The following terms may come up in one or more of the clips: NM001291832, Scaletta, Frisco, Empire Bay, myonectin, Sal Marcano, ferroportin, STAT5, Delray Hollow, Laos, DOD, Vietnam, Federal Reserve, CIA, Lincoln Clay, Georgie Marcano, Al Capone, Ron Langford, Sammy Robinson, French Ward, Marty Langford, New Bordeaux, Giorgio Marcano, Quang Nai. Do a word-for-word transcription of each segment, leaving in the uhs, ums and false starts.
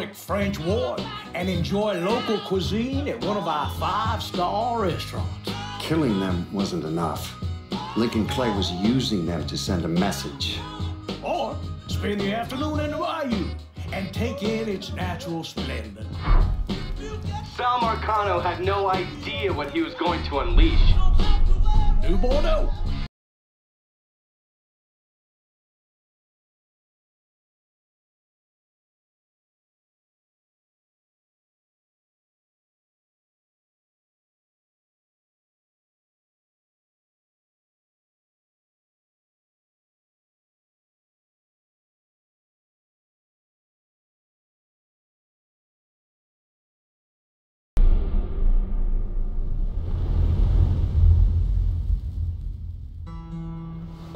historic French Ward and enjoy local cuisine at one of our five-star restaurants. Killing them wasn't enough. Lincoln Clay was using them to send a message. Or spend the afternoon in the bayou and take in its natural splendor. Sal Marcano had no idea what he was going to unleash. New Bordeaux.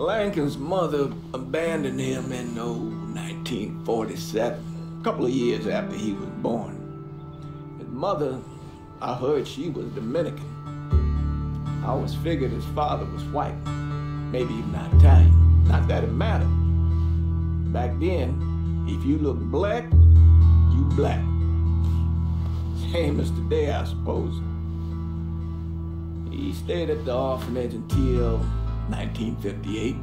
Lincoln's mother abandoned him in nineteen forty-seven, a couple of years after he was born. His mother, I heard she was Dominican. I always figured his father was white, maybe even Italian. Not that it mattered. Back then, if you look black, you black. Same as today, I suppose. He stayed at the orphanage until nineteen fifty-eight.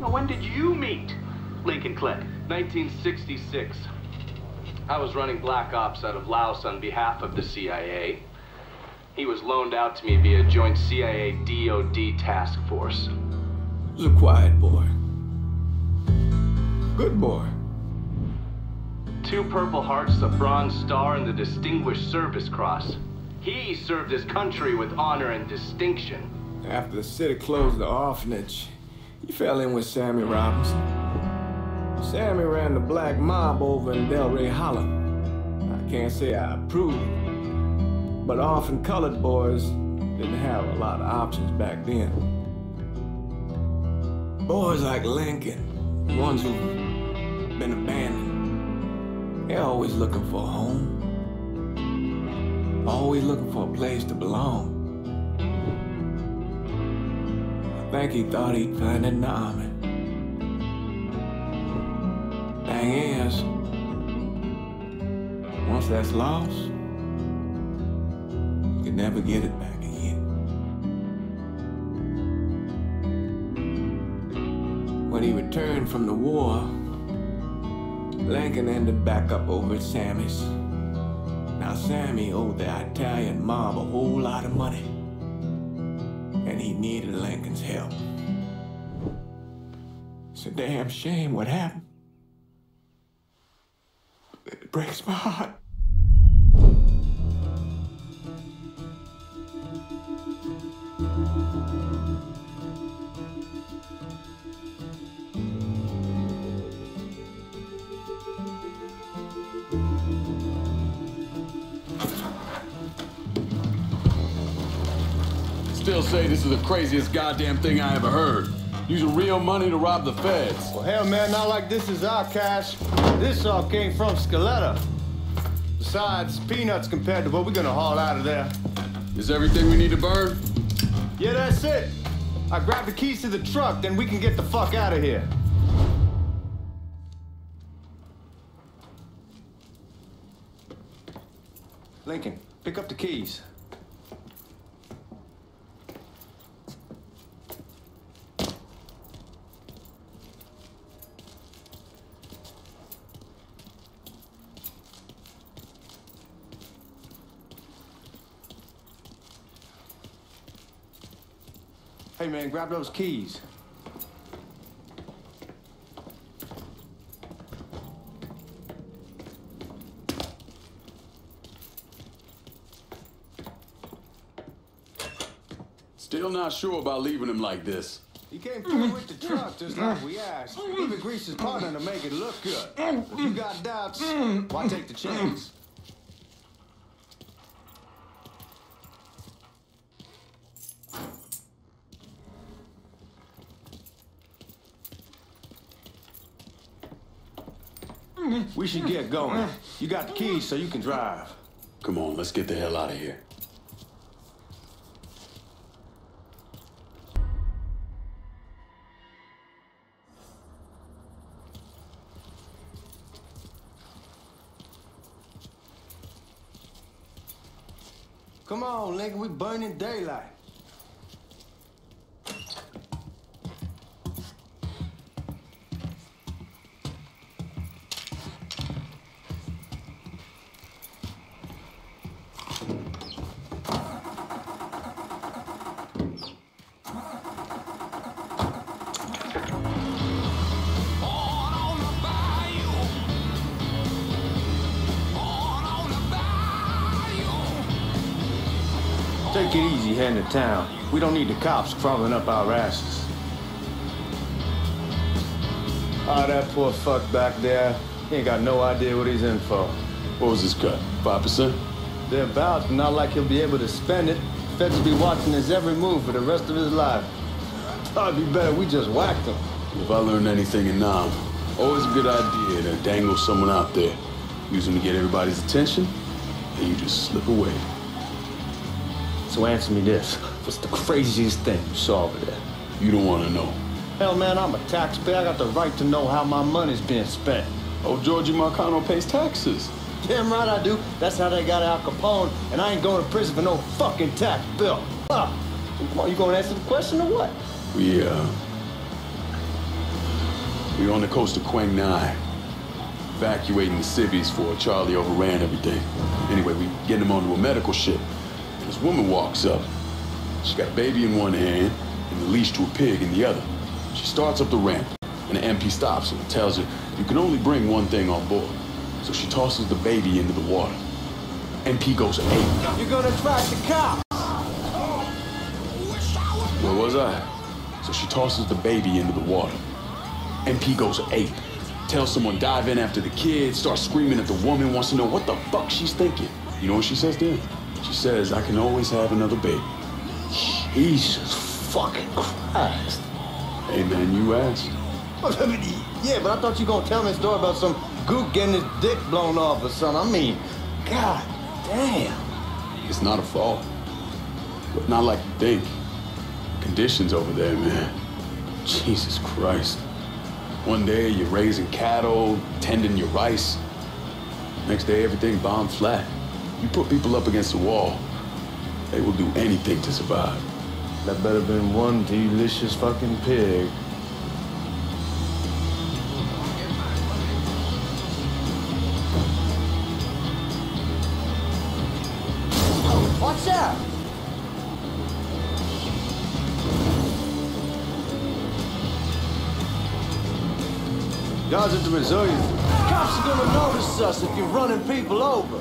Now, when did you meet Lincoln Clay? nineteen sixty-six. I was running black ops out of Laos on behalf of the C I A. He was loaned out to me via joint C I A D O D task force. He was a quiet boy. Good boy. Two Purple Hearts, a Bronze Star, and the Distinguished Service Cross. He served his country with honor and distinction. After the city closed the orphanage, he fell in with Sammy Robinson. Sammy ran the black mob over in Delray Hollow. I can't say I approved, but often colored boys didn't have a lot of options back then. Boys like Lincoln, ones who've been abandoned, they're always looking for a home, always looking for a place to belong. I think he thought he'd find it in the army. Thing is, once that's lost, you can never get it back again. When he returned from the war, Lincoln ended back up over at Sammy's. Now Sammy owed the Italian mob a whole lot of money. And he needed Lincoln's help. It's a damn shame what happened. It breaks my heart. Still say this is the craziest goddamn thing I ever heard. Using real money to rob the feds. Well, hell, man, not like this is our cash. This all came from Scaletta. Besides, peanuts compared to what we're gonna haul out of there. Is everything we need to burn? Yeah, that's it. I grab the keys to the truck, then we can get the fuck out of here. Lincoln, pick up the keys. Hey, man, grab those keys. Still not sure about leaving him like this. He came through with the truck just like we asked. Even greased his partner to make it look good. If you got doubts, why take the chance? We should get going. You got the keys so you can drive. Come on, let's get the hell out of here. Come on, Lincoln, we burning daylight. Take it easy heading to town. We don't need the cops crawling up our asses. Ah, that poor fuck back there. He ain't got no idea what he's in for. What was his cut? five percent? Thereabouts, but not like he'll be able to spend it. Feds will be watching his every move for the rest of his life. Thought it'd be better we just whacked him. If I learned anything in Nam, always a good idea to dangle someone out there. Use him to get everybody's attention, and you just slip away. So answer me this. What's the craziest thing you saw over there? You don't want to know. Hell, man, I'm a taxpayer. I got the right to know how my money's being spent. Oh, Georgie Marcano pays taxes. Damn right I do. That's how they got Al Capone, and I ain't going to prison for no fucking tax bill. Fuck. Come on, you going to answer the question or what? We, uh... we on the coast of Quang Nai. Evacuating the civvies for Charlie overran everything. Anyway, we getting them onto a medical ship. This woman walks up. She's got a baby in one hand and the leash to a pig in the other. She starts up the ramp, and the M P stops her and tells her, you can only bring one thing on board. So she tosses the baby into the water. M P goes, hey. You're gonna attract the cops! Where was I? So she tosses the baby into the water. M P goes, hey. Tells someone dive in after the kid, starts screaming at the woman, wants to know what the fuck she's thinking. You know what she says then? She says, I can always have another baby. Jesus fucking Christ. Hey, man, you asked. Yeah, but I thought you were going to tell me a story about some gook getting his dick blown off or something. I mean, god damn. It's not a fault. But not like you think. Conditions over there, man. Jesus Christ. One day, you're raising cattle, tending your rice. Next day, everything bombed flat. You put people up against the wall, they will do anything to survive. That better have been one delicious fucking pig. Watch out! Guys at the Reserve, cops are gonna notice us if you're running people over.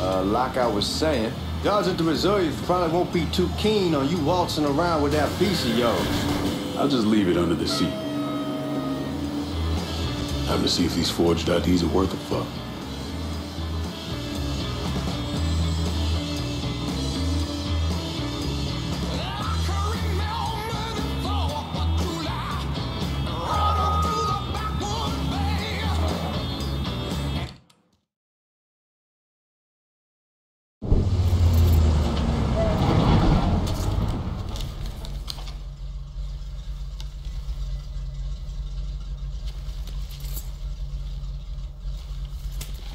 Uh, like I was saying, guards at the Reserve probably won't be too keen on you waltzing around with that piece of yours. I'll just leave it under the seat. Time to see if these forged I Ds are worth a fuck.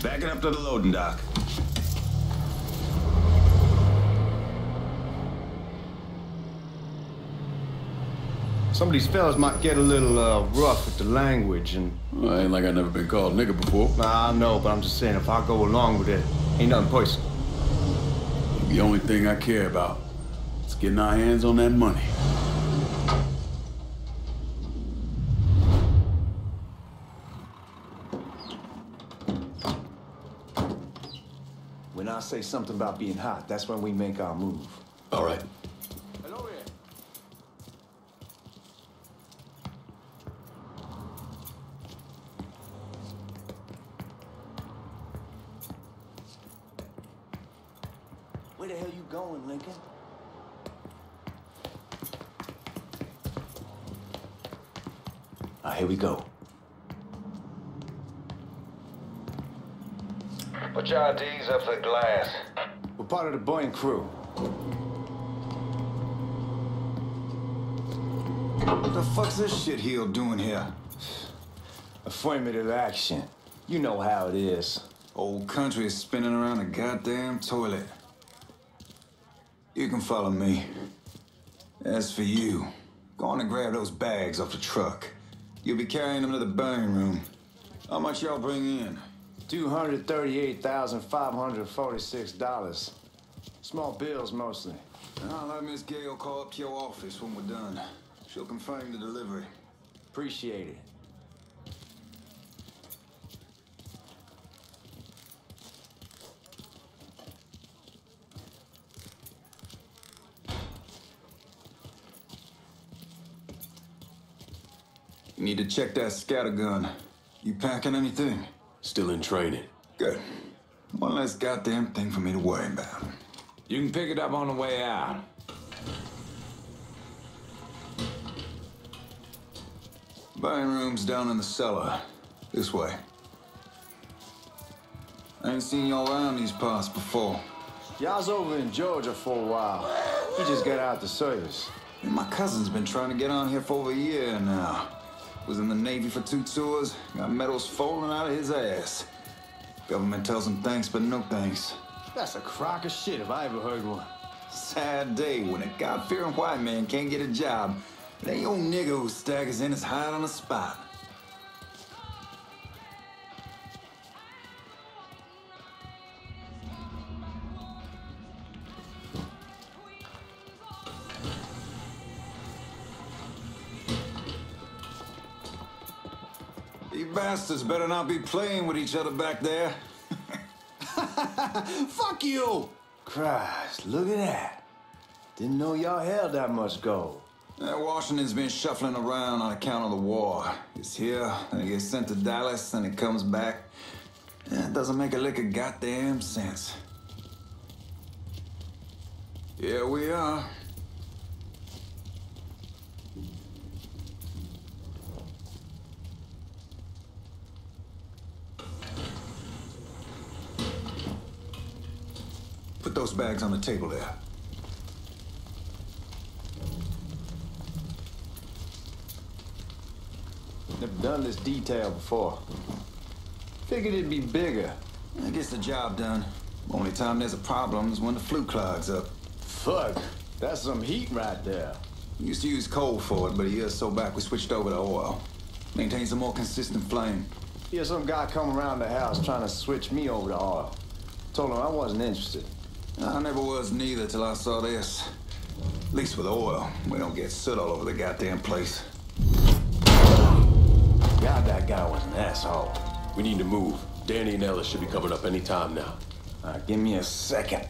Backing up to the loading dock. Some of these fellas might get a little uh, rough with the language and... Well, ain't like I've never been called nigga before. Nah, I know, but I'm just saying if I go along with it, ain't nothing personal. The only thing I care about is getting our hands on that money. When I say something about being hot, that's when we make our move. All right. Hello there. Where the hell you going, Lincoln? Ah, here we go. Put your I Ds up the glass. We're part of the buoyant crew. What the fuck's this shitheel doing here? Affirmative action. You know how it is. Old country is spinning around a goddamn toilet. You can follow me. As for you, go on and grab those bags off the truck. You'll be carrying them to the burning room. How much y'all bring in? two hundred thirty-eight thousand five hundred forty-six dollars. Small bills, mostly. I'll have Miss Gale call up to your office when we're done. She'll confirm the delivery. Appreciate it. You need to check that scatter gun. You packing anything? Still in training. Good. One less goddamn thing for me to worry about. You can pick it up on the way out. Buying room's down in the cellar. This way. I ain't seen y'all around these parts before. Y'all's over in Georgia for a while. We just got out the service. And my cousin's been trying to get on here for over a year now. Was in the Navy for two tours, got medals falling out of his ass. Government tells him thanks, but no thanks. That's a crock of shit if I ever heard one. Sad day when a God-fearing white man can't get a job. That young nigga who staggers in is hot on the spot. Bastards better not be playing with each other back there. Fuck you! Christ, look at that. Didn't know y'all held that much gold. That Washington's been shuffling around on account of the war. It's here, then it gets sent to Dallas, and it comes back. It doesn't make a lick of goddamn sense. Here we are. Put those bags on the table there. Never done this detail before. Figured it'd be bigger. It gets the job done. Only time there's a problem is when the flue clogs up. Fuck, that's some heat right there. We used to use coal for it, but a year or so back we switched over to oil. Maintains a more consistent flame. Yeah, some guy come around the house trying to switch me over to oil. Told him I wasn't interested. I never was neither till I saw this. At least with oil, we don't get soot all over the goddamn place. God, that guy was an asshole. We need to move. Danny and Ellis should be coming up any time now. All right, give me a second.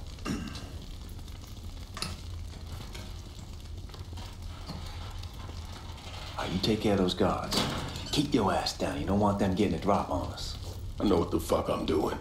All right, you take care of those guards. Keep your ass down. You don't want them getting a drop on us. I know what the fuck I'm doing.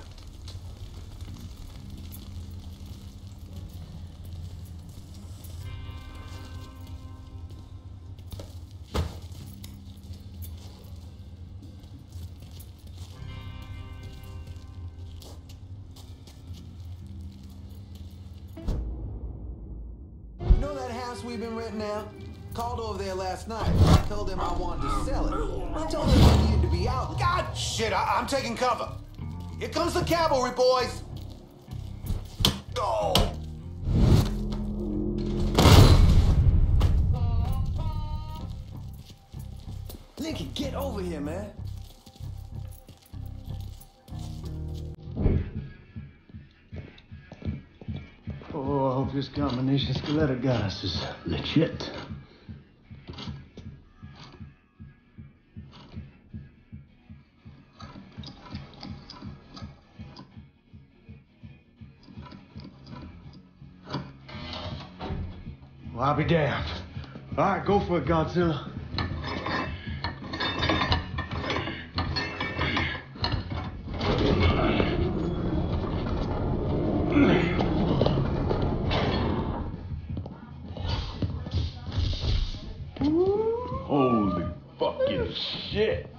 Night. I told him I wanted to sell it. I told him I needed to be out. God, shit, I I'm taking cover. Here comes the cavalry, boys. Go. Oh. Lincoln, get over here, man. Oh, I hope this combination Scaletta got us is legit. I'll be damned. All right, go for it, Godzilla. Holy fucking shit.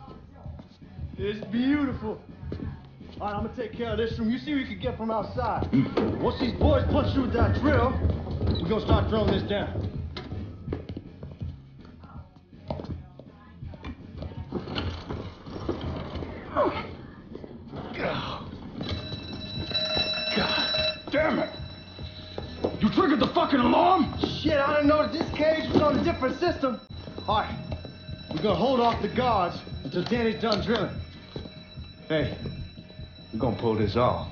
It's beautiful. All right, I'm gonna take care of this room. You see what you can get from outside. Once these boys punch you with that drill, we're gonna start throwing this down. Oh. on a different system. All right, we're gonna hold off the guards until Danny's done drilling. Hey, we're gonna pull this off.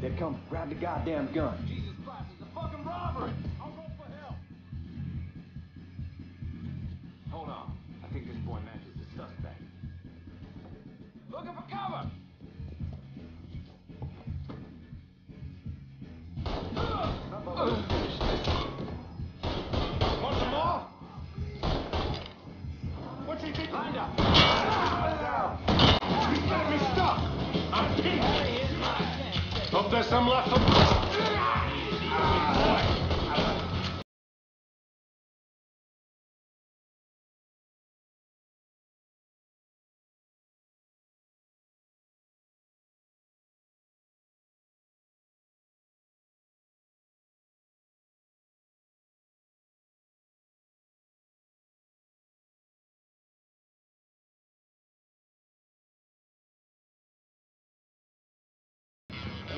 They come, grab the goddamn gun. Jesus Christ, it's a fucking robbery! I'm going for help! Hold on, I think this boy matches the suspect. Looking for cover! Want some more? What you think? Lined up. You got me stuck. I'm deep. Hope there's some left of me. Boy.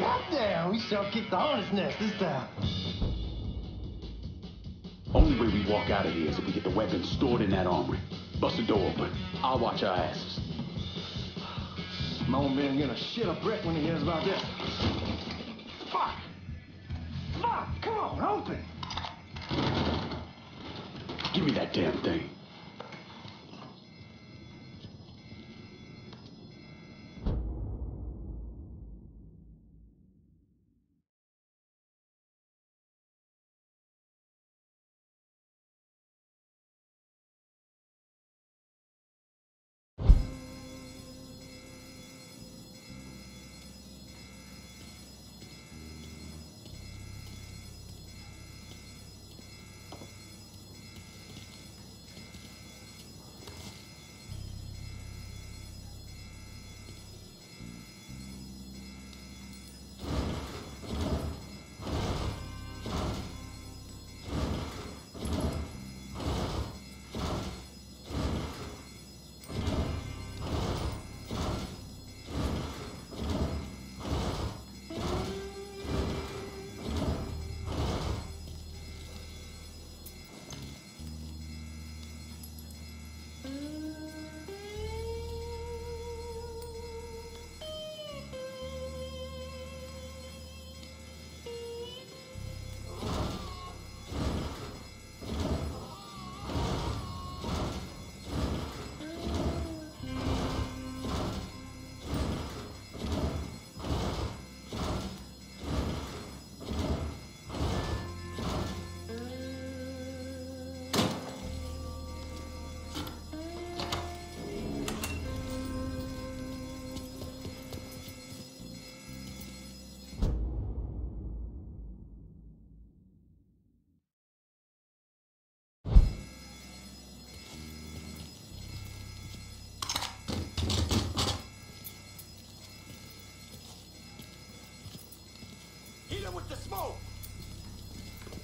Goddamn, we shall keep the hornet's nest this time. Only way we walk out of here is if we get the weapons stored in that armory. Bust the door open. I'll watch our asses. My old man gonna shit a brick when he hears about this. Fuck! Fuck! Come on, open! Give me that damn thing. With the smoke!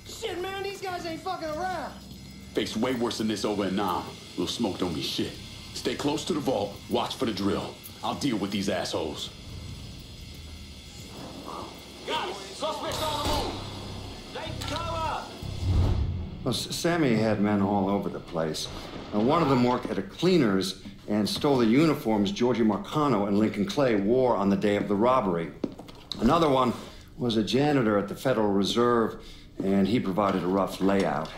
Shit, man, these guys ain't fucking around. Face way worse than this over in Nam. Little smoke don't mean shit. Stay close to the vault, watch for the drill. I'll deal with these assholes. Guys, suspects on the move. Take cover! Well, Sammy had men all over the place. Now, one of them worked at a cleaner's and stole the uniforms Giorgio Marcano and Lincoln Clay wore on the day of the robbery. Another one was a janitor at the Federal Reserve, and he provided a rough layout.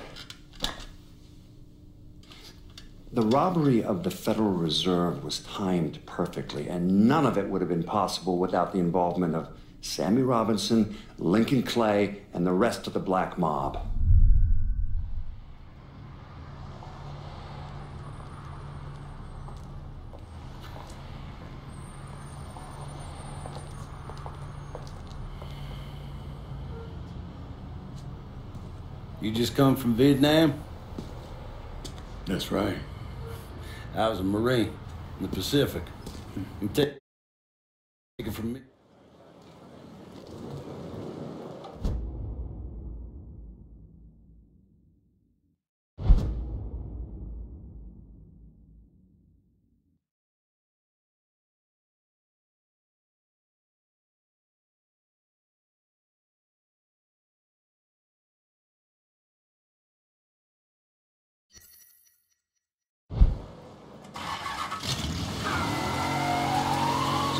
The robbery of the Federal Reserve was timed perfectly, and none of it would have been possible without the involvement of Sammy Robinson, Lincoln Clay, and the rest of the black mob. You just come from Vietnam? That's right. I was a Marine in the Pacific. And take it from me.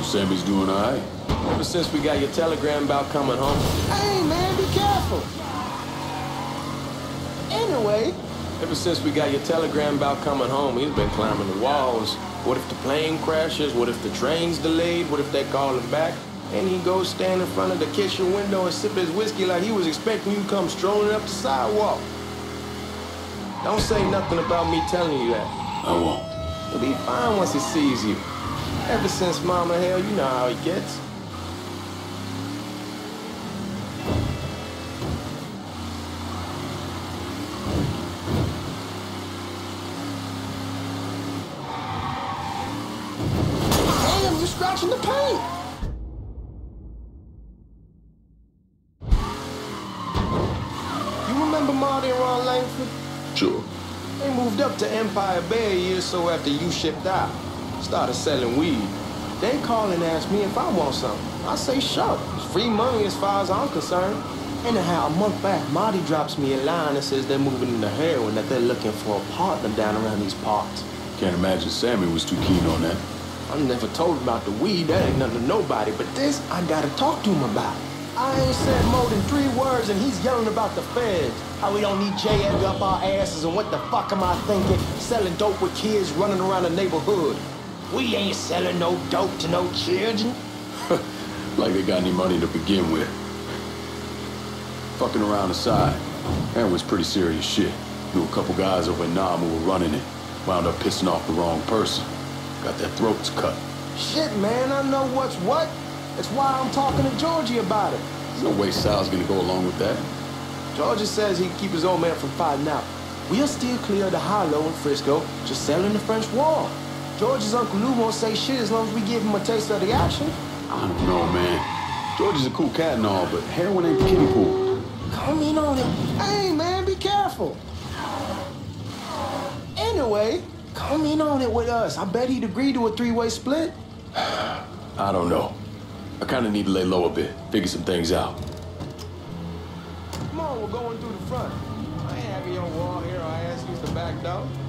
Sammy's doing all right. Ever since we got your telegram about coming home. Hey, man, be careful. Anyway. Ever since we got your telegram about coming home, he's been climbing the walls. What if the plane crashes? What if the train's delayed? What if they call him back? And he goes stand in front of the kitchen window and sip his whiskey like he was expecting you to come strolling up the sidewalk. Don't say nothing about me telling you that. I won't. He'll be fine once he sees you. Ever since Mama Hell, you know how he gets. Scratching the paint. You remember Marty and Ron Langford? Sure. They moved up to Empire Bay a year or so after you shipped out. Started selling weed. They call and ask me if I want something. I say sure. It's free money as far as I'm concerned. Anyhow, a month back, Marty drops me a line that says they're moving into heroin, that they're looking for a partner down around these parts. Can't imagine Sammy was too keen on that. I never told him about the weed, that ain't nothing to nobody, but this I gotta talk to him about. I ain't said more than three words and he's yelling about the feds. How we don't need J. Edgar up our asses and what the fuck am I thinking? Selling dope with kids running around the neighborhood. We ain't selling no dope to no children. Like they got any money to begin with. Fucking around the side. That was pretty serious shit. Knew a couple guys over in Nam who were running it. Wound up pissing off the wrong person. Got their throats cut. Shit, man, I know what's what. That's why I'm talking to Georgie about it. There's no way Sal's gonna go along with that. Georgie says he can keep his old man from fighting out. We'll still clear the hollow in Frisco, just selling the French Ward. Georgie's Uncle Lou won't say shit as long as we give him a taste of the action. I don't know, man. Georgie's a cool cat and all, but heroin ain't kiddie pool. Come in on it. Hey, man, be careful. Anyway. Come in on it with us. I bet he'd agree to a three-way split. I don't know. I kind of need to lay low a bit, figure some things out. Come on, we're going through the front. I ain't having your wall here. I asked you to back down.